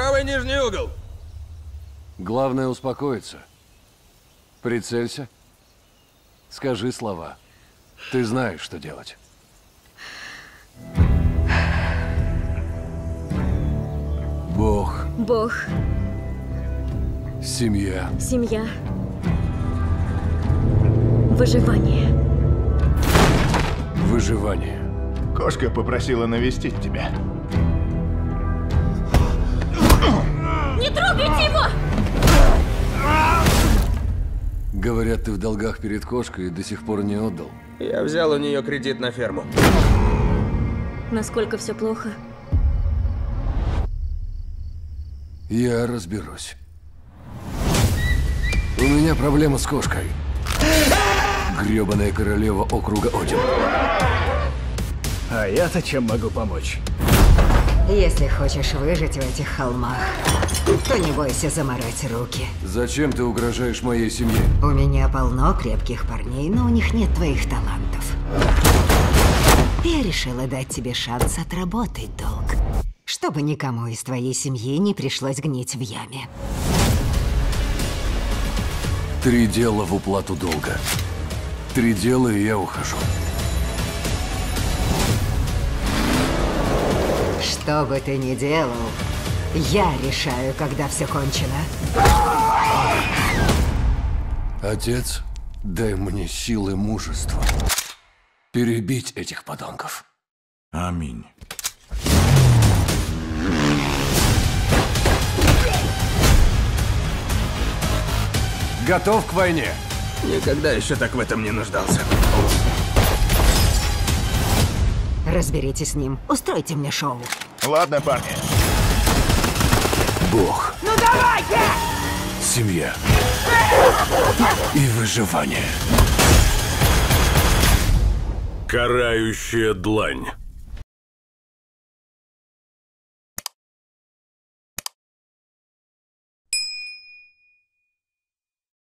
Правый нижний угол. Главное успокоиться. Прицелься. Скажи слова. Ты знаешь, что делать. Бог. Бог. Семья. Семья. Выживание. Выживание. Кошка попросила навестить тебя. Не трогайте его! Говорят, ты в долгах перед кошкой и до сих пор не отдал. Я взял у нее кредит на ферму. Насколько все плохо? Я разберусь. У меня проблема с кошкой. Гребаная королева округа Один. А я-то чем могу помочь? Если хочешь выжить в этих холмах, то не бойся заморать руки. Зачем ты угрожаешь моей семье? У меня полно крепких парней, но у них нет твоих талантов. Я решила дать тебе шанс отработать долг, чтобы никому из твоей семьи не пришлось гнить в яме. Три дела в уплату долга. Три дела, и я ухожу. Что бы ты ни делал, я решаю, когда все кончено. Отец, дай мне силы мужества перебить этих подонков. Аминь. Готов к войне? Никогда еще так в этом не нуждался. Разберитесь с ним. Устройте мне шоу. Ладно, парни. Бог. Ну давайте! Семья. И выживание. Карающая длань.